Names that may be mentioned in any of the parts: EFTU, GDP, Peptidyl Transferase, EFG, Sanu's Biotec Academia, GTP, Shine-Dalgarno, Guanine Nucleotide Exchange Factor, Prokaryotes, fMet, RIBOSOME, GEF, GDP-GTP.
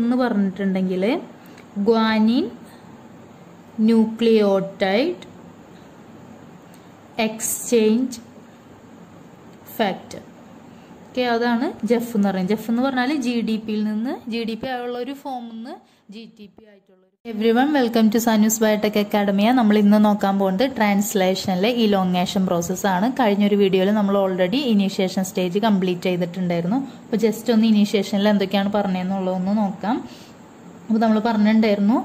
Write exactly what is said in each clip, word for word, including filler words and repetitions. എന്ന് പറഞ്ഞിട്ടുണ്ടെങ്കിൽ Guanine Nucleotide Exchange Factor. Okay, അതാണ് G E F എന്ന് പറയുന്നത്. G E F എന്ന് പറഞ്ഞാൽ G D P യിൽ നിന്ന് G D P ആയുള്ള ഒരു ഫോം നിന്ന് G T P ആയിട്ടുള്ള. Everyone, welcome to Sanu's Biotec Academia. നമ്മൾ ഇന്ന് നോക്കാൻ പോകുന്നത് ട്രാൻസ്ലേഷനിലെ ഇലോങ്ങേഷൻ പ്രോസസ് ആണ്. കഴിഞ്ഞ ഒരു വീഡിയോയിൽ നമ്മൾ ഓൾറെഡി ഇനിഷ്യേഷൻ സ്റ്റേജ് കംപ്ലീറ്റ് ചെയ്തിട്ടുണ്ടായിരുന്നു. അപ്പോൾ ജസ്റ്റ് ഒന്ന് ഇനിഷ്യേഷനിൽ എന്തൊക്കെയാണ് പറഞ്ഞതെന്നുള്ളതൊന്ന് നോക്കാം. അപ്പോൾ നമ്മൾ പറഞ്ഞിട്ടുണ്ടായിരുന്നു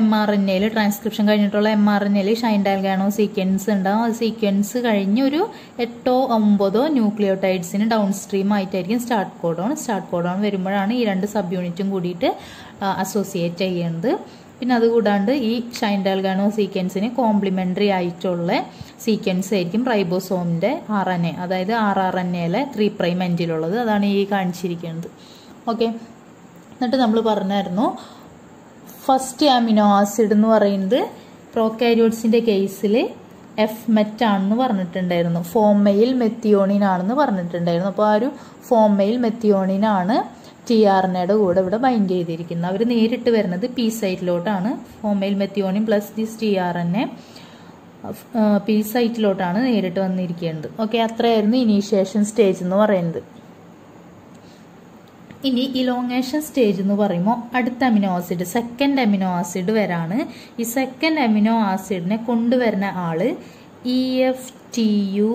mRNAയിൽ ട്രാൻസ്ക്രിപ്ഷൻ കഴിഞ്ഞിട്ടുള്ള mRNAയിൽ Shine-Dalgarno സീക്വൻസ് ഉണ്ടാവും. ആ സീക്വൻസ് കഴിഞ്ഞൊരു എട്ടോ ഒമ്പതോ ന്യൂക്ലിയോടൈഡ്സിന് ഡൗൺ സ്ട്രീം ആയിട്ടായിരിക്കും സ്റ്റാർട്ട് കോഡോൺ. സ്റ്റാർട്ട് കോഡോൺ വരുമ്പോഴാണ് ഈ രണ്ട് സബ് യൂണിറ്റും കൂടിയിട്ട് അസോസിയേറ്റ് ചെയ്യുന്നത്. പിന്നെ അതുകൂടാണ്ട് ഈ Shine-Dalgarno സീക്വൻസിന് കോംപ്ലിമെന്ററി ആയിട്ടുള്ള സീക്വൻസ് ആയിരിക്കും റൈബോസോമിൻ്റെ ആർ എൻ എ, അതായത് ആർ ആർ എൻ എയിലെ ത്രീ പ്രൈം എൻഡിലുള്ളത്. അതാണ് ഈ കാണിച്ചിരിക്കുന്നത്. ഓക്കെ, എന്നിട്ട് നമ്മൾ പറഞ്ഞായിരുന്നു ഫസ്റ്റ് അമിനോ ആസിഡ് എന്ന് പറയുന്നത് പ്രോകാരിയോട്ട്സിൻ്റെ കേസിൽ എഫ്മെറ്റ് ആണെന്ന് പറഞ്ഞിട്ടുണ്ടായിരുന്നു. ഫോമയിൽ മെത്തിയോണിൻ ആണെന്ന് പറഞ്ഞിട്ടുണ്ടായിരുന്നു. അപ്പോൾ ആ ഒരു ഫോമയിൽ മെത്തിയോണിനാണ് ടി ആർ എൻ എയുടെ കൂടെ ഇവിടെ ബൈൻഡ് ചെയ്തിരിക്കുന്നത്. അവർ നേരിട്ട് വരുന്നത് പി സൈറ്റിലോട്ടാണ്. ഫോമയിൽ methionine plus this T R N A P സൈറ്റിലോട്ടാണ് നേരിട്ട് വന്നിരിക്കുന്നത്. ഓക്കെ, അത്രയായിരുന്നു ഇനീഷ്യേഷൻ സ്റ്റേജ് എന്ന് പറയുന്നത്. ഇനി ഇലോങ്ങേഷൻ സ്റ്റേജ് എന്ന് പറയുമ്പോൾ അടുത്ത amino acid second amino acid വരാണ്. ഈ സെക്കൻഡ് അമിനോ ആസിഡിനെ കൊണ്ടുവരുന്ന ആള് E F T U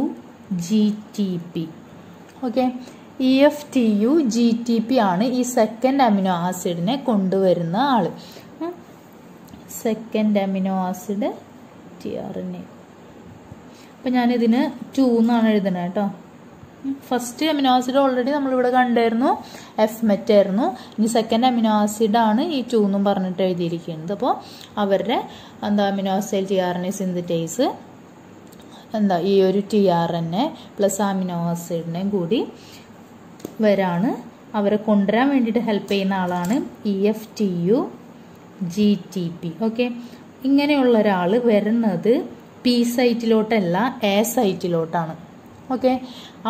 G T P. Okay, E F T U G T P ആണ് ഈ സെക്കൻഡ് അമിനോ ആസിഡിനെ കൊണ്ടുവരുന്ന ആള്. Second amino acid T R N A. അപ്പം ഞാനിതിന് ടു എന്നാണ് എഴുതണേ കേട്ടോ. ഫസ്റ്റ് അമിനോ ആസിഡ് ഓൾറെഡി നമ്മളിവിടെ കണ്ടായിരുന്നു എഫ്മെറ്റ് ആയിരുന്നു. ഇനി സെക്കൻഡ് അമിനോ ആസിഡാണ് ഈ ടു എന്നും പറഞ്ഞിട്ട് എഴുതിയിരിക്കുന്നത്. അപ്പോൾ അവരുടെ എന്താ aminoacyl T R N A synthetase എന്താ ഈ ഒരു T R N A plus amino ആസിഡിനെ കൂടി വരാണ്. അവരെ കൊണ്ടുവരാൻ വേണ്ടിയിട്ട് ഹെൽപ്പ് ചെയ്യുന്ന ആളാണ് E F T U G T P. Okay, ഇങ്ങനെയുള്ള ഒരാൾ വരുന്നത് പി സൈറ്റിലോട്ടല്ല എ സൈറ്റിലോട്ടാണ്. ഓക്കെ,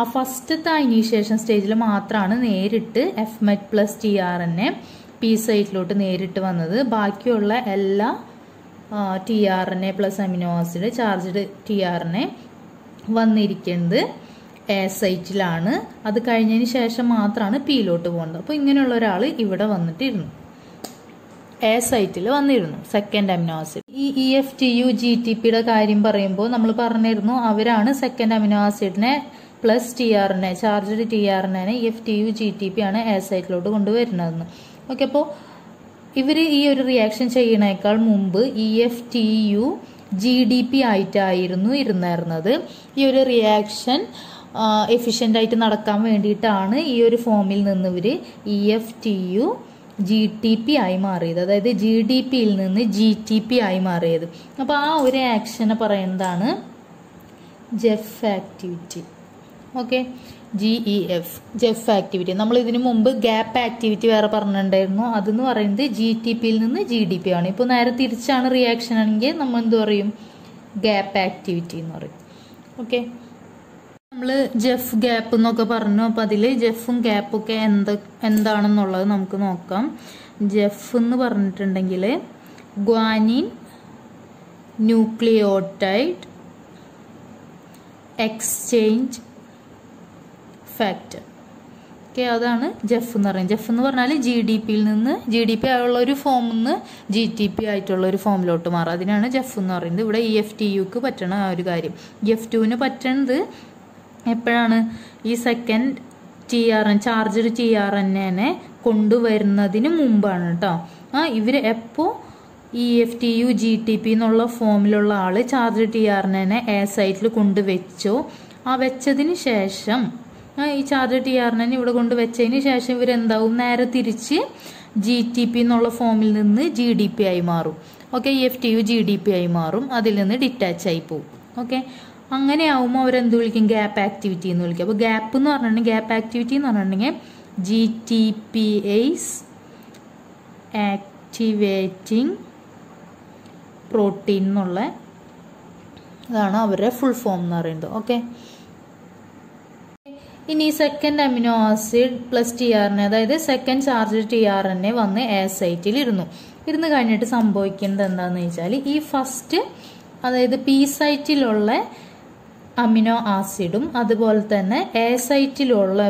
ആ ഫസ്റ്റത്തെ ഇനീഷ്യേഷൻ സ്റ്റേജിൽ മാത്രമാണ് നേരിട്ട് fMet plus T R N A P സൈറ്റിലോട്ട് നേരിട്ട് വന്നത്. ബാക്കിയുള്ള എല്ലാ T R N A plus amino acid charged T R N A വന്നിരിക്കുന്നത് എ സൈറ്റിലാണ്. അത് കഴിഞ്ഞതിന് ശേഷം മാത്രമാണ് പിയിലോട്ട് പോകുന്നത്. അപ്പോൾ ഇങ്ങനെയുള്ള ഒരാൾ ഇവിടെ വന്നിട്ടിരുന്നു, എ സൈറ്റിൽ വന്നിരുന്നു, സെക്കൻഡ് അമിനോ ആസിഡ്. ഈ E F T U G T പിയുടെ കാര്യം പറയുമ്പോൾ നമ്മൾ പറഞ്ഞിരുന്നു അവരാണ് സെക്കൻഡ് അമിനോ ആസിഡിനെ plus T R N A charged T R N A E F T U G T P ആണ് എ സൈറ്റിലോട്ട് കൊണ്ടുവരുന്നതെന്ന്. ഓക്കെ, അപ്പോൾ ഇവർ ഈ ഒരു റിയാക്ഷൻ ചെയ്യണേക്കാൾ മുമ്പ് E F T U G D P ആയിട്ടായിരുന്നു ഇരുന്നായിരുന്നത്. ഈ ഒരു റിയാക്ഷൻ എഫിഷ്യൻ്റ് ആയിട്ട് നടക്കാൻ വേണ്ടിയിട്ടാണ് ഈ ഒരു ഫോമിൽ നിന്ന് ഇവർ E F T U G T P ആയി മാറിയത്, അതായത് ജി ഡി പിയിൽ നിന്ന് ജി ടി പി ആയി മാറിയത്. അപ്പോൾ ആ ഒരു ആക്ഷനെ പറയുന്നതാണ് GEF activity. Okay, G E F GEF activity. നമ്മൾ ഇതിനു മുമ്പ് ഗ്യാപ്പ് ആക്ടിവിറ്റി വേറെ പറഞ്ഞിട്ടുണ്ടായിരുന്നു. അതെന്ന് പറയുന്നത് ജി ടി പിയിൽ നിന്ന് ജി ഡി പി ആണ്. ഇപ്പോൾ നേരെ തിരിച്ചാണ് റിയാക്ഷൻ ആണെങ്കിൽ നമ്മൾ എന്ത് പറയും? ഗ്യാപ്പ് ആക്ടിവിറ്റി എന്ന് പറയും. ഓക്കെ, നമ്മൾ ജെഫ് ഗ്യാപ്പ് എന്നൊക്കെ പറഞ്ഞു. അപ്പോൾ അതിൽ ജെഫും ഗ്യാപ്പൊക്കെ എന്ത് എന്താണെന്നുള്ളത് നമുക്ക് നോക്കാം. ജെഫ് എന്ന് പറഞ്ഞിട്ടുണ്ടെങ്കിൽ guanine nucleotide exchange factor. Okay, അതാണ് ജെഫ് എന്ന് പറയുന്നത്. ജെഫ് എന്ന് പറഞ്ഞാൽ ജി ഡി പിയിൽ നിന്ന് ജി ഡി പി ആയുള്ള ഒരു ഫോമിൽ നിന്ന് ജി ടി പി ആയിട്ടുള്ള ഒരു ഫോമിലോട്ട് മാറുക, അതിനാണ് ജെഫ് എന്ന് പറയുന്നത്. ഇവിടെ ഇ എഫ് ടി യുക്ക് പറ്റണ ആ ഒരു കാര്യം. ഇ എഫ് ടുവിന് പറ്റണത് എപ്പോഴാണ്? ഈ second T R N charged T R N എനെ കൊണ്ടുവരുന്നതിന് മുമ്പാണ് കേട്ടോ. ആ ഇവർ എപ്പോൾ E F T U G T P എന്നുള്ള ഫോമിലുള്ള ആൾ ചാർജ് ടി ആർ എൻ എനെ എ സൈറ്റിൽ കൊണ്ടുവച്ചോ, ആ വെച്ചതിന് ശേഷം ഈ charge T R N N ഇവിടെ കൊണ്ടുവച്ചതിന് ശേഷം ഇവരെന്താവും? നേരെ തിരിച്ച് ജി ടി പി എന്നുള്ള ഫോമിൽ നിന്ന് ജി ഡി പി ആയി മാറും. Okay, E F T U G D P ആയി മാറും, അതിൽ നിന്ന് ഡിറ്റാച്ച് ആയി പോകും. ഓക്കെ, അങ്ങനെ ആവുമ്പോൾ അവരെന്ത് വിളിക്കും? ഗ്യാപ്പ് ആക്ടിവിറ്റി എന്ന് വിളിക്കും. അപ്പോൾ ഗ്യാപ്പ് എന്ന് പറഞ്ഞിട്ടുണ്ടെങ്കിൽ ഗ്യാപ്പ് ആക്ടിവിറ്റി എന്ന് പറഞ്ഞിട്ടുണ്ടെങ്കിൽ G T P ace activating protein എന്നുള്ള ഇതാണ് അവരുടെ ഫുൾ ഫോം എന്ന് പറയുന്നത്. ഓക്കെ, ഇനി second amino acid plus T R N A, അതായത് second charge T R N A വന്ന് എ സൈറ്റിൽ ഇരുന്നു ഇരുന്ന് കഴിഞ്ഞിട്ട് സംഭവിക്കുന്നത് എന്താണെന്ന് വെച്ചാൽ ഈ ഫസ്റ്റ് അതായത് പി സൈറ്റിലുള്ള അമിനോ ആസിഡും അതുപോലെ തന്നെ എ സൈറ്റിലുള്ള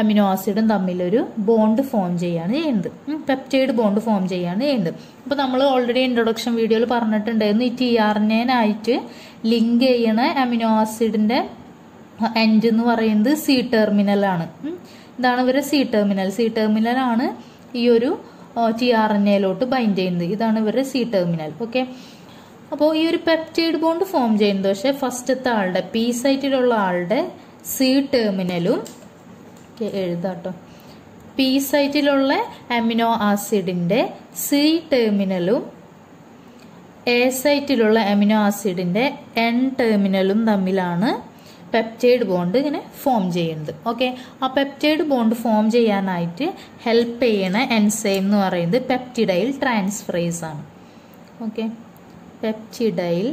അമിനോ ആസിഡും തമ്മിലൊരു ബോണ്ട് ഫോം ചെയ്യാണ് ചെയ്യുന്നത്, പെപ്റ്റൈഡ് ബോണ്ട് ഫോം ചെയ്യാണ് ചെയ്യുന്നത്. അപ്പോൾ നമ്മൾ ഓൾറെഡി ഇൻട്രൊഡക്ഷൻ വീഡിയോയിൽ പറഞ്ഞിട്ടുണ്ടായിരുന്നു ഈ ടി ആർ എൻ എനായിട്ട് ലിങ്ക് ചെയ്യണ അമിനോ ആസിഡിൻ്റെ എൻഡ് എന്ന് പറയുന്നത് സി ടെർമിനലാണ്. ഇതാണ് ഇവരെ സി ടെർമിനൽ, സി ടെർമിനലാണ് ഈ ഒരു ടി ആർ എൻ എയിലോട്ട് ബൈൻഡ് ചെയ്യുന്നത്. ഇതാണ് ഇവരുടെ സി ടെർമിനൽ. ഓക്കെ, അപ്പോൾ ഈ ഒരു പെപ്റ്റൈഡ് ബോണ്ട് ഫോം ചെയ്യുന്നത് പക്ഷേ ഫസ്റ്റത്തെ ആളുടെ പി സൈറ്റിലുള്ള ആളുടെ സി ടെർമിനലും ഓക്കെ എഴുതാട്ടോ പി സൈറ്റിലുള്ള അമിനോ ആസിഡിൻ്റെ സി ടെർമിനലും എ സൈറ്റിലുള്ള അമിനോ ആസിഡിൻ്റെ എൻ ടെർമിനലും തമ്മിലാണ് പെപ്റ്റൈഡ് ബോണ്ട് ഇങ്ങനെ ഫോം ചെയ്യുന്നത്. ഓക്കെ, ആ പെപ്റ്റൈഡ് ബോണ്ട് ഫോം ചെയ്യാനായിട്ട് ഹെൽപ്പ് ചെയ്യണ എൻസൈം എന്ന് പറയുന്നത് പെപ്റ്റിഡൈൽ ട്രാൻസ്ഫറേസ് ആണ്. Okay, peptidyl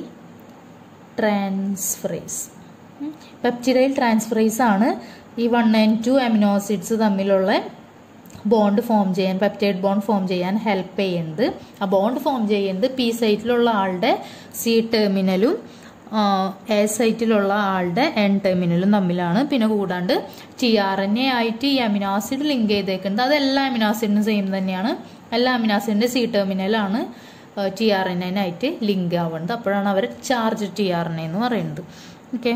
transferase peptidyl transferase ആണ് ഈ വൺ ആൻഡ് ടു അമിനോസിഡ്സ് തമ്മിലുള്ള ബോണ്ട് ഫോം ചെയ്യാൻ, പെപ്റ്റൈഡ് ബോണ്ട് ഫോം ചെയ്യാൻ ഹെൽപ്പ് ചെയ്യുന്നത്. ആ ബോണ്ട് ഫോം ചെയ്യുന്നത് പി സൈറ്റിലുള്ള ആളുടെ സി ടെർമിനലും എ സൈറ്റിലുള്ള ആളുടെ എൻ ടെർമിനലും തമ്മിലാണ്. പിന്നെ കൂടാണ്ട് ടി ആർ എൻ എ ആയിട്ട് ഈ അമിനോസിഡ് ലിങ്ക് ചെയ്തേക്കുന്നത്, അത് എല്ലാ അമിനോസിഡിനും സെയിം തന്നെയാണ്. എല്ലാ അമിനോസിഡിൻ്റെ സി ടെർമിനലാണ് ടി ആർ എൻ എനായിട്ട് ലിങ്ക് ആവുന്നത്. അപ്പോഴാണ് അവർ charge T R N A എന്ന് പറയുന്നത്. ഓക്കെ,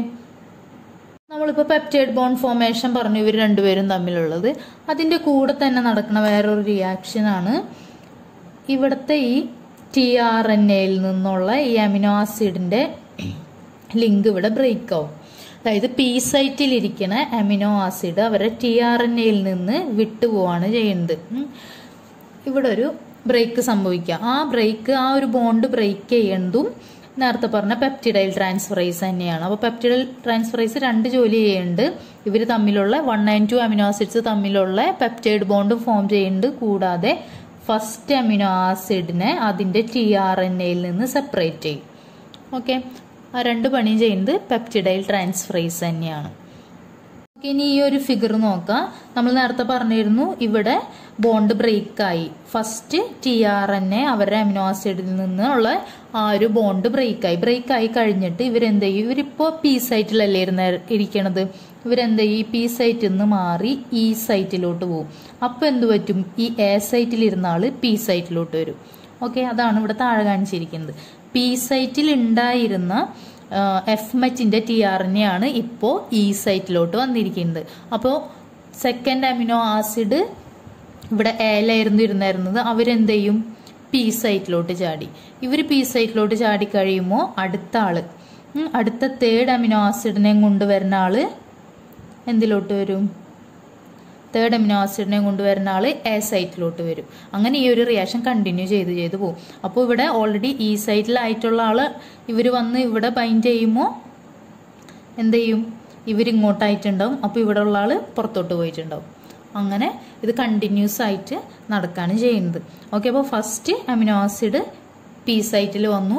നമ്മളിപ്പോൾ പെപ്റ്റൈഡ് ബോണ്ട് ഫോമേഷൻ പറഞ്ഞു ഇവർ രണ്ടുപേരും തമ്മിലുള്ളത്. അതിൻ്റെ കൂടെ തന്നെ നടക്കുന്ന വേറൊരു റിയാക്ഷനാണ് ഇവിടുത്തെ ഈ ടി ആർ എൻ എയിൽ നിന്നുള്ള ഈ അമിനോ ആസിഡിൻ്റെ ലിങ്ക് ഇവിടെ ബ്രേക്ക് ആവും. അതായത് പി സൈറ്റിലിരിക്കണ അമിനോ ആസിഡ് അവരെ ടി ആർ എൻ എയിൽ നിന്ന് വിട്ടുപോവാണ് ചെയ്യുന്നത്. ഇവിടെ ഒരു ബ്രേക്ക് സംഭവിക്കുക. ആ ബ്രേക്ക് ആ ഒരു ബോണ്ട് ബ്രേക്ക് ചെയ്യുന്നതും നേരത്തെ പറഞ്ഞ പെപ്റ്റിഡൈൽ ട്രാൻസ്ഫറേസ് തന്നെയാണ്. അപ്പോൾ പെപ്റ്റിഡൈൽ ട്രാൻസ്ഫറേസ് രണ്ട് ജോലി ചെയ്യുന്നുണ്ട്. ഇവർ തമ്മിലുള്ള one and two amino acids തമ്മിലുള്ള പെപ്റ്റൈഡ് ബോണ്ടും ഫോം ചെയ്യുന്നുണ്ട്. കൂടാതെ ഫസ്റ്റ് അമിനോ ആസിഡിനെ അതിൻ്റെ ടി ആർ എൻ എയിൽ നിന്ന് സെപ്പറേറ്റ് ചെയ്യും. ഓക്കെ, ആ രണ്ട് പണിയും ചെയ്യുന്നത് പെപ്റ്റിഡൈൽ ട്രാൻസ്ഫറേസ് തന്നെയാണ്. ഇനി ഈ ഒരു ഫിഗർ നോക്കാം. നമ്മൾ നേരത്തെ പറഞ്ഞിരുന്നു ഇവിടെ ബോണ്ട് ബ്രേക്കായി. First T R N A അവരുടെ അമിനോ ആസിഡിൽ നിന്നുള്ള ആ ഒരു ബോണ്ട് ബ്രേക്കായി. ബ്രേക്കായി കഴിഞ്ഞിട്ട് ഇവരെന്ത് ചെയ്യും? ഇവരിപ്പോൾ പി സൈറ്റിലല്ലേ ഇരുന്ന് ഇരിക്കണത്. ഇവരെന്ത് ചെയ്യും? ഈ പി സൈറ്റിൽ നിന്ന് മാറി ഇ സൈറ്റിലോട്ട് പോകും. അപ്പോൾ എന്ത് പറ്റും? ഈ എ സൈറ്റിലിരുന്ന ആൾ പി സൈറ്റിലോട്ട് വരും. ഓക്കെ, അതാണ് ഇവിടെ താഴെ കാണിച്ചിരിക്കുന്നത്. പി സൈറ്റിൽ ഉണ്ടായിരുന്ന എഫ്മെറ്റിൻ്റെ ടി ആർ എൻ എ ആണ് ഇപ്പോൾ ഇ സൈറ്റിലോട്ട് വന്നിരിക്കുന്നത്. അപ്പോൾ സെക്കൻഡ് അമിനോ ആസിഡ് ഇവിടെ എയിലായിരുന്നു ഇരുന്നായിരുന്നത്. അവരെന്ത് ചെയ്യും? പി സൈറ്റിലോട്ട് ചാടി. ഇവർ പി സൈറ്റിലോട്ട് ചാടി കഴിയുമ്പോൾ അടുത്ത ആൾ, അടുത്ത തേർഡ് അമിനോ ആസിഡിനെയും കൊണ്ടുവരുന്ന ആൾ എന്തിലോട്ട് വരും? തേർഡ് അമിനോ ആസിഡിനെ കൊണ്ടുവരുന്ന ആൾ എ സൈറ്റിലോട്ട് വരും. അങ്ങനെ ഈ ഒരു റിയാക്ഷൻ കണ്ടിന്യൂ ചെയ്ത് ചെയ്ത് പോകും. അപ്പോൾ ഇവിടെ ഓൾറെഡി ഇ സൈറ്റിലായിട്ടുള്ള ആൾ ഇവർ വന്ന് ഇവിടെ ബൈൻഡ് ചെയ്യുമ്പോൾ എന്ത് ചെയ്യും? ഇവരിങ്ങോട്ടായിട്ടുണ്ടാവും. അപ്പോൾ ഇവിടെ ഉള്ള ആൾ പുറത്തോട്ട് പോയിട്ടുണ്ടാവും. അങ്ങനെ ഇത് കണ്ടിന്യൂസ് ആയിട്ട് നടക്കുകയാണ് ചെയ്യുന്നത്. ഓക്കെ, അപ്പോൾ ഫസ്റ്റ് അമിനോ ആസിഡ് പി സൈറ്റിൽ വന്നു.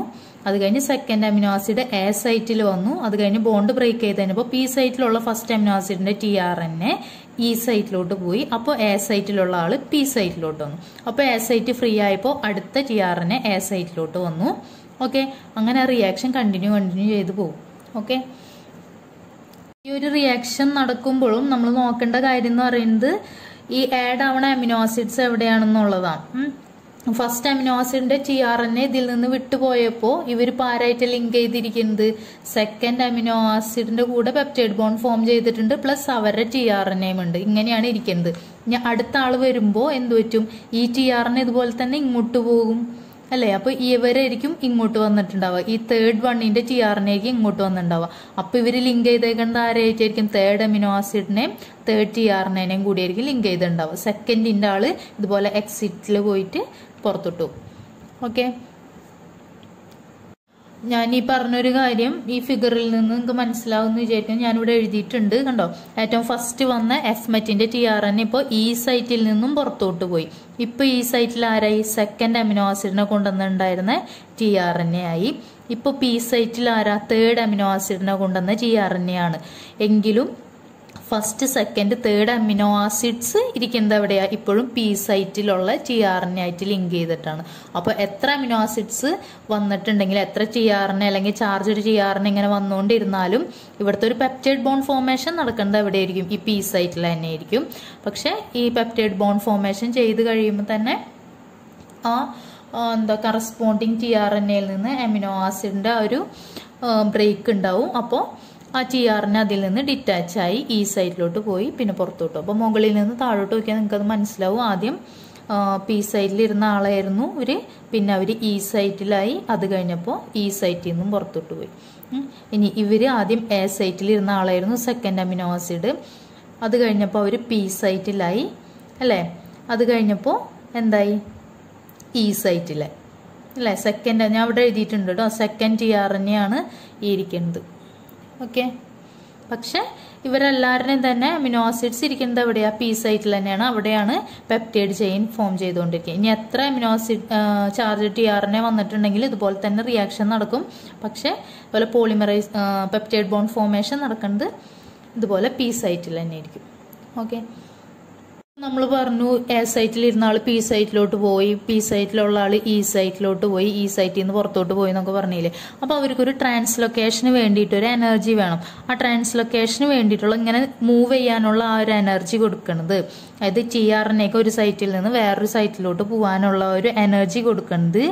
അത് കഴിഞ്ഞ് സെക്കൻഡ് അമിനോ ആസിഡ് എ സൈറ്റിൽ വന്നു. അത് കഴിഞ്ഞ് ബോണ്ട് ബ്രേക്ക് ചെയ്ത് കഴിഞ്ഞപ്പോൾ പി സൈറ്റിലുള്ള ഫസ്റ്റ് അമിനോ ആസിഡിൻ്റെ T R N A E സൈറ്റിലോട്ട് പോയി. അപ്പോൾ എ സൈറ്റിലുള്ള ആൾ പി സൈറ്റിലോട്ട് വന്നു. അപ്പോൾ എ സൈറ്റ് ഫ്രീ ആയപ്പോൾ അടുത്ത T R N A A സൈറ്റിലോട്ട് വന്നു. ഓക്കെ, അങ്ങനെ ആ റിയാക്ഷൻ കണ്ടിന്യൂ കണ്ടിന്യൂ ചെയ്ത് പോകും. ഓക്കെ, ഈ ഒരു റിയാക്ഷൻ നടക്കുമ്പോഴും നമ്മൾ നോക്കേണ്ട കാര്യം എന്ന് പറയുന്നത് ഈ ആഡ് ആവണ അമിനോ ആസിഡ്സ് എവിടെയാണെന്നുള്ളതാണ്. ഫസ്റ്റ് അമിനോ ആസിഡിന്റെ ടി ആർ എൻ എ ഇതിൽ നിന്ന് വിട്ടുപോയപ്പോൾ ഇവർ പാരായിട്ട് ലിങ്ക് ചെയ്തിരിക്കുന്നത് സെക്കൻഡ് അമിനോ ആസിഡിന്റെ കൂടെ പെപ്റ്റൈഡ് ബോണ്ട് ഫോം ചെയ്തിട്ടുണ്ട്. പ്ലസ് അവരുടെ ടി ആർ എൻ എയും ഉണ്ട്. ഇങ്ങനെയാണ് ഇരിക്കുന്നത്. ഇനി അടുത്ത ആൾ വരുമ്പോൾ എന്ത് പറ്റും? ഈ ടി ആർ എൻ എ ഇതുപോലെ തന്നെ ഇങ്ങോട്ട് പോകും അല്ലേ? അപ്പോൾ ഇവരായിരിക്കും ഇങ്ങോട്ട് വന്നിട്ടുണ്ടാവുക. ഈ തേർഡ് വണ്ണിന്റെ ടി ആർ എൻ എക്ക് ഇങ്ങോട്ട് വന്നിട്ടുണ്ടാവുക. അപ്പോൾ ഇവർ ലിങ്ക് ചെയ്തേക്കേണ്ട ആരായിട്ടായിരിക്കും? തേർഡ് അമിനോ ആസിഡിനെയും തേർഡ് ടി ആർ എൻ എനെയും കൂടിയായിരിക്കും ലിങ്ക് ചെയ്തിട്ടുണ്ടാവുക. സെക്കൻഡിന്റെ ആൾ ഇതുപോലെ എക്സിറ്റിൽ പോയിട്ട് പുറത്തിട്ടു. ഓക്കെ, ഞാനീ പറഞ്ഞൊരു കാര്യം ഈ ഫിഗറിൽ നിന്ന് നിങ്ങൾക്ക് മനസ്സിലാവുമെന്ന് വിചാരിക്കുന്നു. ഞാനിവിടെ എഴുതിയിട്ടുണ്ട്, കണ്ടോ. ഏറ്റവും ഫസ്റ്റ് വന്ന എഫ്മെറ്റിന്റെ ടി ആർ എൻ ഇപ്പോൾ ഈ സൈറ്റിൽ നിന്നും പുറത്തോട്ട് പോയി. ഇപ്പോൾ ഈ സൈറ്റിൽ ആരായി? സെക്കൻഡ് അമിനോ ആസിഡിനെ കൊണ്ടുവന്നിട്ടുണ്ടായിരുന്ന ടി ആർ എൻ എ ആയി. ഇപ്പോൾ പി സൈറ്റിൽ ആരാ? തേർഡ് അമിനോ ആസിഡിനെ കൊണ്ടുവന്ന ടി ആർ എൻ എ ആണ്. എങ്കിലും first, second, third amino acids ഇരിക്കുന്നത് എവിടെയാണ്? ഇപ്പോഴും പി സൈറ്റിലുള്ള ടി ആർ എൻ എ ആയിട്ട് ലിങ്ക് ചെയ്തിട്ടാണ്. അപ്പോൾ എത്ര അമിനോ ആസിഡ്സ് വന്നിട്ടുണ്ടെങ്കിൽ, എത്ര ടി ആർ എൻ എ അല്ലെങ്കിൽ charge T R N A ഇങ്ങനെ വന്നുകൊണ്ടിരുന്നാലും ഇവിടുത്തെ ഒരു പെപ്റ്റൈഡ് ബോൺ ഫോർമേഷൻ നടക്കേണ്ടത് എവിടെയായിരിക്കും? ഈ പി സൈറ്റിൽ തന്നെ ആയിരിക്കും. പക്ഷേ ഈ പെപ്റ്റൈഡ് ബോൺ ഫോർമേഷൻ ചെയ്ത് കഴിയുമ്പോൾ തന്നെ ആ എന്താ കറസ്പോണ്ടിങ് ടി ആർ എൻ എയിൽ നിന്ന് അമിനോ ആസിഡിൻ്റെ ആ ഒരു ബ്രേക്ക് ഉണ്ടാവും. അപ്പോൾ ആ ടി ആറിന് അതിൽ നിന്ന് ഡിറ്റാച്ചായി ഈ സൈഡിലോട്ട് പോയി, പിന്നെ പുറത്തോട്ട്. അപ്പോൾ മുകളിൽ നിന്ന് താഴോട്ട് നോക്കിയാൽ നിങ്ങൾക്കത് മനസ്സിലാവും. ആദ്യം പി സൈറ്റിലിരുന്ന ആളായിരുന്നു ഇവർ, പിന്നെ അവർ ഈ സൈറ്റിലായി, അത് കഴിഞ്ഞപ്പോൾ ഈ സൈറ്റിൽ നിന്നും പുറത്തോട്ട് പോയി. ഇനി ഇവർ ആദ്യം എ സൈറ്റിലിരുന്ന ആളായിരുന്നു, സെക്കൻഡ് അമിനോ ആസിഡ്. അത് കഴിഞ്ഞപ്പോൾ അവർ പി സൈറ്റിലായി, അല്ലേ? അത് കഴിഞ്ഞപ്പോൾ എന്തായി? ഈ സൈറ്റിലായി, അല്ലേ? സെക്കൻഡ്, ഞാൻ അവിടെ എഴുതിയിട്ടുണ്ട് കേട്ടോ, second T R N A ആണ് ഈ ഇരിക്കുന്നത്. ഓക്കെ, പക്ഷെ ഇവരെല്ലാവരുടെയും തന്നെ അമിനോ ആസിഡ്സ് ഇരിക്കുന്നത് എവിടെയാണ്? പി സൈറ്റിൽ തന്നെയാണ്. അവിടെയാണ് പെപ്റ്റൈഡ് ചെയിൻ ഫോം ചെയ്തുകൊണ്ടിരിക്കുന്നത്. ഇനി എത്ര amino acid charge T R N A വന്നിട്ടുണ്ടെങ്കിൽ ഇതുപോലെ തന്നെ റിയാക്ഷൻ നടക്കും. പക്ഷെ അതുപോലെ പോളിമറൈസ് പെപ്റ്റൈഡ് ബോൺ ഫോർമേഷൻ നടക്കുന്നത് ഇതുപോലെ പി സൈറ്റിൽ തന്നെ ആയിരിക്കും. ഓക്കെ, നമ്മൾ പറഞ്ഞു എ സൈറ്റിലിരുന്ന ആൾ പി സൈറ്റിലോട്ട് പോയി, പി സൈറ്റിലുള്ള ആൾ ഈ സൈറ്റിലോട്ട് പോയി, ഈ സൈറ്റിൽ നിന്ന് പുറത്തോട്ട് പോയി എന്നൊക്കെ പറഞ്ഞില്ലേ. അപ്പോൾ അവർക്കൊരു ട്രാൻസ്ലൊക്കേഷന് വേണ്ടിയിട്ടൊരു എനർജി വേണം. ആ ട്രാൻസ്ലൊക്കേഷന് വേണ്ടിയിട്ടുള്ള ഇങ്ങനെ മൂവ് ചെയ്യാനുള്ള ആ ഒരു എനർജി കൊടുക്കുന്നത്, അതായത് ടി ആർ എൻ എക്ക് ഒരു സൈറ്റിൽ നിന്ന് വേറൊരു സൈറ്റിലോട്ട് പോകാനുള്ള ഒരു എനർജി കൊടുക്കുന്നത്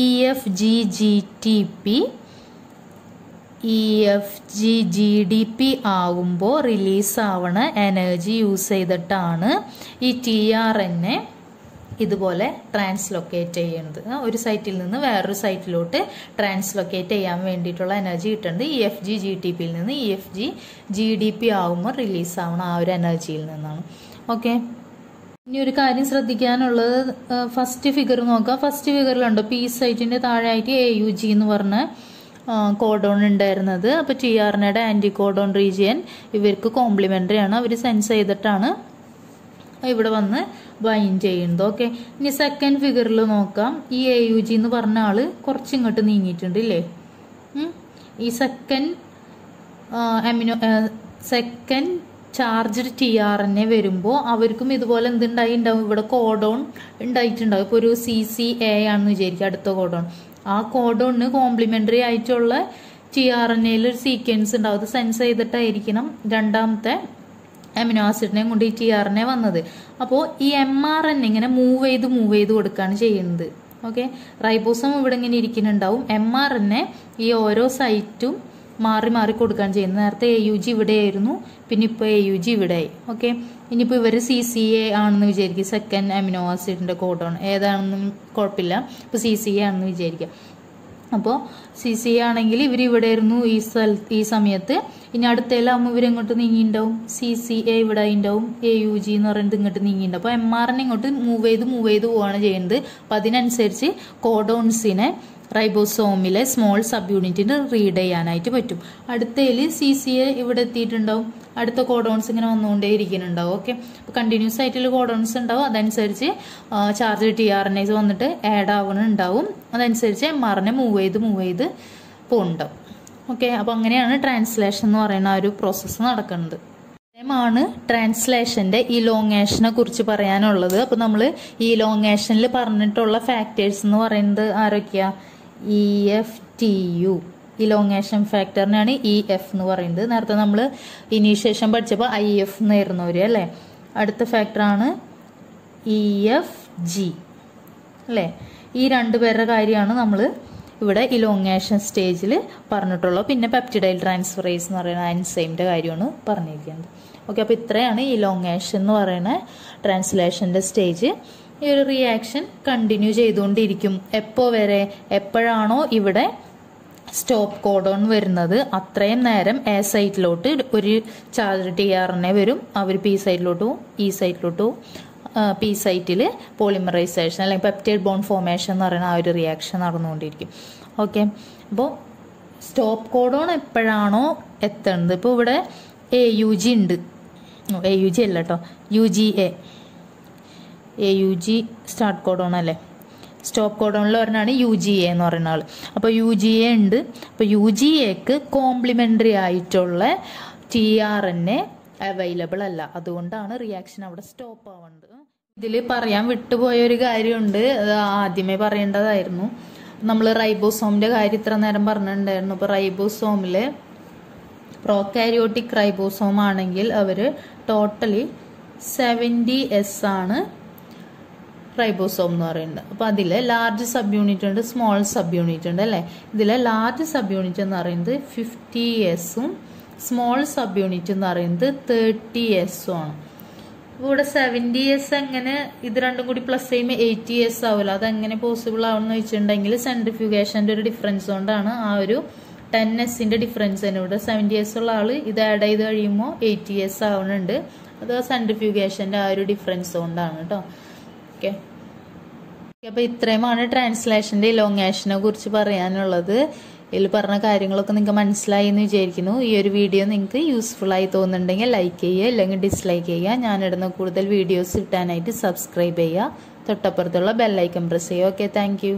E F G G T P E F G G D P ആകുമ്പോൾ റിലീസാവണ എനർജി യൂസ് ചെയ്തിട്ടാണ് ഈ ടി ആർ എൻ എ ഇതുപോലെ ട്രാൻസ്ലൊക്കേറ്റ് ചെയ്യുന്നത്. ഒരു സൈറ്റിൽ നിന്ന് വേറൊരു സൈറ്റിലോട്ട് ട്രാൻസ്ലൊക്കേറ്റ് ചെയ്യാൻ വേണ്ടിയിട്ടുള്ള എനർജി കിട്ടുന്നത് E F G G T പിയിൽ നിന്ന് E F G G D P ആകുമ്പോൾ റിലീസാവണ ആ ഒരു എനർജിയിൽ നിന്നാണ്. ഓക്കെ, ഇനി ഒരു കാര്യം ശ്രദ്ധിക്കാനുള്ളത്, ഫസ്റ്റ് ഫിഗർ നോക്കാം. ഫസ്റ്റ് ഫിഗറിലുണ്ടോ പി സൈറ്റിൻ്റെ താഴെയായിട്ട് എ യു ജി എന്ന് പറഞ്ഞ കോഡോൺ ഉണ്ടായിരുന്നത്. അപ്പോൾ ടി ആർ എൻ എയുടെ ആൻറ്റി കോഡോൺ റീജിയൻ ഇവർക്ക് കോംപ്ലിമെൻ്ററി ആണ്. അവർ സെൻസ് ചെയ്തിട്ടാണ് ഇവിടെ വന്ന് ബൈൻഡ് ചെയ്യുന്നത്. ഓക്കെ, ഇനി സെക്കൻഡ് ഫിഗറിൽ നോക്കാം. ഈ എ യു ജി എന്ന് പറഞ്ഞ ആൾ കുറച്ച് ഇങ്ങോട്ട് നീങ്ങിയിട്ടുണ്ട്, ഇല്ലേ? ഈ second amino second charged T R N A വരുമ്പോൾ അവർക്കും ഇതുപോലെ എന്തുണ്ടായി ഉണ്ടാവും? ഇവിടെ കോഡോൺ ഉണ്ടായിട്ടുണ്ടാവും. ഇപ്പോൾ ഒരു സി സി എ ആണെന്ന് വിചാരിക്കുക, അടുത്ത കോഡോൺ. ആ കോഡോണ് കോംപ്ലിമെന്ററി ആയിട്ടുള്ള ടി ആർ എൻ എയിൽ ഒരു സീക്വൻസ് ഉണ്ടാവും. അത് സെൻസ് ചെയ്തിട്ടായിരിക്കണം രണ്ടാമത്തെ അമിനോ ആസിഡിനെയും കൊണ്ട് ഈ ടി ആർ എൻ എ വന്നത്. അപ്പോൾ ഈ എം ആർ എൻ ഇങ്ങനെ മൂവ് ചെയ്ത് മൂവ് ചെയ്ത് കൊടുക്കുകയാണ് ചെയ്യുന്നത്. ഓക്കെ, റൈബോസോം ഇവിടെ ഇങ്ങനെ ഇരിക്കുന്നുണ്ടാവും. എം ആർ എൻ എ ഈ ഓരോ സൈറ്റും മാറി മാറി കൊടുക്കാൻ ചെയ്യുന്നത്. നേരത്തെ എ യു ജി ഇവിടെ ആയിരുന്നു, പിന്നെ ഇപ്പോൾ എ യു ജി ഇവിടെ ആയി. ഓക്കെ, ഇനിയിപ്പോൾ ഇവർ സി സി എ ആണെന്ന് വിചാരിക്കുക, സെക്കൻഡ് അമിനോ ആസിഡിൻ്റെ കോഡോൺ ഏതാണെന്നും കുഴപ്പമില്ല. ഇപ്പോൾ സി സി എ ആണെന്ന് വിചാരിക്കുക. അപ്പോൾ സി സി എ ആണെങ്കിൽ ഇവർ ഇവിടെ ആയിരുന്നു ഈ സ്ഥലത്ത് ഈ സമയത്ത്. ഇനി അടുത്തേലാകുമ്പോൾ ഇവർ ഇങ്ങോട്ട് നീങ്ങിയിട്ടുണ്ടാവും, സി സി എ ഇവിടെ ഉണ്ടാവും, എ യു ജി എന്ന് പറയുന്നത് ഇങ്ങോട്ട് നീങ്ങിയിട്ടുണ്ടാവും. അപ്പോൾ എം ആർ എൻ ഇങ്ങോട്ട് മൂവ് ചെയ്ത് മൂവ് ചെയ്ത് പോവുകയാണ് ചെയ്യുന്നത്. അപ്പം അതിനനുസരിച്ച് കോഡോൺസിനെ റൈബോസോമിലെ സ്മോൾ സബ് യൂണിറ്റിന് റീഡ് ചെയ്യാനായിട്ട് പറ്റും. അടുത്തതിൽ സി സി എ ഇവിടെ എത്തിയിട്ടുണ്ടാവും, അടുത്ത കോഡോൺസ് ഇങ്ങനെ വന്നുകൊണ്ടേ ഇരിക്കുന്നുണ്ടാവും. ഓക്കെ, അപ്പോൾ കണ്ടിന്യൂസ് ആയിട്ടുള്ള കോഡോൺസ് ഉണ്ടാവും. അതനുസരിച്ച് charge T R N S വന്നിട്ട് ആഡ് ആവണുണ്ടാവും. അതനുസരിച്ച് M R N A move ചെയ്ത് മൂവ് ചെയ്ത് പോകുന്നുണ്ടാവും. ഓക്കെ, അപ്പോൾ അങ്ങനെയാണ് ട്രാൻസ്ലേഷൻ എന്ന് പറയുന്ന ആ ഒരു പ്രോസസ്സ് നടക്കുന്നത്. ാണ് ട്രാൻസ്ലേഷൻ്റെ ഇലോങ്ങേഷനെ കുറിച്ച് പറയാനുള്ളത്. അപ്പോൾ നമ്മൾ ഇലോങ്ങേഷനിൽ പറഞ്ഞിട്ടുള്ള ഫാക്ടേഴ്സ് എന്ന് പറയുന്നത് ആരൊക്കെയാണ്? E F T U elongation ഫാക്ടറിനാണ് ഇ എഫ് എന്ന് പറയുന്നത്. നേരത്തെ നമ്മൾ ഇനീഷ്യേഷൻ പഠിച്ചപ്പോൾ ഐ എഫ് എന്നായിരുന്നവർ, അല്ലേ? അടുത്ത ഫാക്ടറാണ് ഇ എഫ് ജി, അല്ലേ? ഈ രണ്ടുപേരുടെ കാര്യമാണ് നമ്മൾ ഇവിടെ ഇലോങ്ങേഷൻ സ്റ്റേജിൽ പറഞ്ഞിട്ടുള്ളത്. പിന്നെ പെപ്റ്റിഡൈൽ ട്രാൻസ്ഫറേസ് എന്ന് പറയുന്ന എൻസൈമിൻ്റെ കാര്യമാണ് പറഞ്ഞിരിക്കുന്നത്. ഓക്കെ, അപ്പോൾ ഇത്രയാണ് ഇലോങ്ങേഷൻ എന്ന് പറയുന്ന ട്രാൻസ്ലേഷൻ്റെ സ്റ്റേജ്. ഈ ഒരു റിയാക്ഷൻ കണ്ടിന്യൂ ചെയ്തുകൊണ്ടിരിക്കും. എപ്പോൾ വരെ? എപ്പോഴാണോ ഇവിടെ സ്റ്റോപ്പ് കോഡോൺ വരുന്നത് അത്രയും നേരം എ സൈറ്റിലോട്ട് ഒരു charge T R N A വരും. അവർ പി സൈറ്റിലോട്ട് പോവും, ഈ സൈറ്റിലോട്ട് പോവും. പി സൈറ്റിൽ പോളിമറൈസേഷൻ അല്ലെങ്കിൽ പെപ്റ്റൈഡ് ബോൺ ഫോർമേഷൻ എന്ന് പറയുന്ന ആ ഒരു റിയാക്ഷൻ നടന്നുകൊണ്ടിരിക്കും. ഓക്കെ. അപ്പോൾ സ്റ്റോപ്പ് കോഡോൺ എപ്പോഴാണോ എത്തേണ്ടത്, ഇപ്പോൾ ഇവിടെ എ യു ജി ഉണ്ട്, എ യു ജി അല്ല കേട്ടോ, U G A A U G start codon അല്ലേ, സ്റ്റോപ്പ് കോഡോണിൽ ഒരെണ്ണമാണ് യു ജി എ എന്ന് പറയുന്ന ആൾ. അപ്പോൾ യു ജി എ ഉണ്ട്, അപ്പോൾ യു ജി എക്ക് കോംപ്ലിമെൻ്ററി ആയിട്ടുള്ള T R N A available അല്ല, അതുകൊണ്ടാണ് റിയാക്ഷൻ അവിടെ സ്റ്റോപ്പ് ആവേണ്ടത്. ഇതിൽ പറയാൻ വിട്ടുപോയൊരു കാര്യമുണ്ട്, അത് ആദ്യമേ പറയേണ്ടതായിരുന്നു. നമ്മൾ റൈബോസോമിൻ്റെ കാര്യം ഇത്ര നേരം പറഞ്ഞിട്ടുണ്ടായിരുന്നു. അപ്പോൾ റൈബോസോമിൽ പ്രോകാരിയോട്ടിക് റൈബോസോം ആണെങ്കിൽ അവർ ടോട്ടലി സെവൻറ്റി എസ് ആണ് റൈബോസോം എന്ന് പറയുന്നത്. അപ്പോൾ അതിൽ ലാർജ് സബ് യൂണിറ്റ് ഉണ്ട്, സ്മോൾ സബ് യൂണിറ്റ് ഉണ്ട് അല്ലേ. ഇതിലെ ലാർജ് സബ് യൂണിറ്റ് എന്ന് പറയുന്നത് ഫിഫ്റ്റി എസും സ്മോൾ സബ് യൂണിറ്റ് എന്ന് പറയുന്നത് തേർട്ടി എസും ആണ്. ഇവിടെ സെവൻറ്റി എസ് എങ്ങനെ, ഇത് രണ്ടും കൂടി പ്ലസ് ചെയ്യുമ്പോൾ എയ്റ്റി എസ് ആവില്ല, അതെങ്ങനെ പോസിബിൾ ആവുമെന്ന് വെച്ചിട്ടുണ്ടെങ്കിൽ സെൻട്രിഫ്യൂഗേഷൻ്റെ ഒരു ഡിഫറൻസ് കൊണ്ടാണ്. ആ ഒരു ടെൻ എസിൻ്റെ ഡിഫറൻസ് തന്നെ ഇവിടെ സെവൻറ്റി എസ് ഉള്ള ആൾ ഇത് ആഡ് ചെയ്ത് കഴിയുമ്പോൾ എയ്റ്റി എസ് ആവുന്നുണ്ട്, അത് സെൻട്രിഫ്യൂഗേഷൻ്റെ ആ ഒരു ഡിഫറൻസ് കൊണ്ടാണ് കേട്ടോ. ഓക്കെ, അപ്പോൾ ഇത്രയുമാണ് ട്രാൻസ്ലേഷൻ്റെ ഇലോങ്ങേഷനെ കുറിച്ച് പറയാനുള്ളത്. ഇതിൽ പറഞ്ഞ കാര്യങ്ങളൊക്കെ നിങ്ങൾക്ക് മനസ്സിലായി എന്ന് വിചാരിക്കുന്നു. ഈ ഒരു വീഡിയോ നിങ്ങൾക്ക് യൂസ്ഫുള്ളായി തോന്നുന്നുണ്ടെങ്കിൽ ലൈക്ക് ചെയ്യുക, അല്ലെങ്കിൽ ഡിസ്ലൈക്ക് ചെയ്യുക. ഞാനിടുന്ന കൂടുതൽ വീഡിയോസ് കിട്ടാനായിട്ട് സബ്സ്ക്രൈബ് ചെയ്യുക, തൊട്ടപ്പുറത്തുള്ള ബെല്ലൈക്കൺ പ്രസ് ചെയ്യുക. Okay, thank U.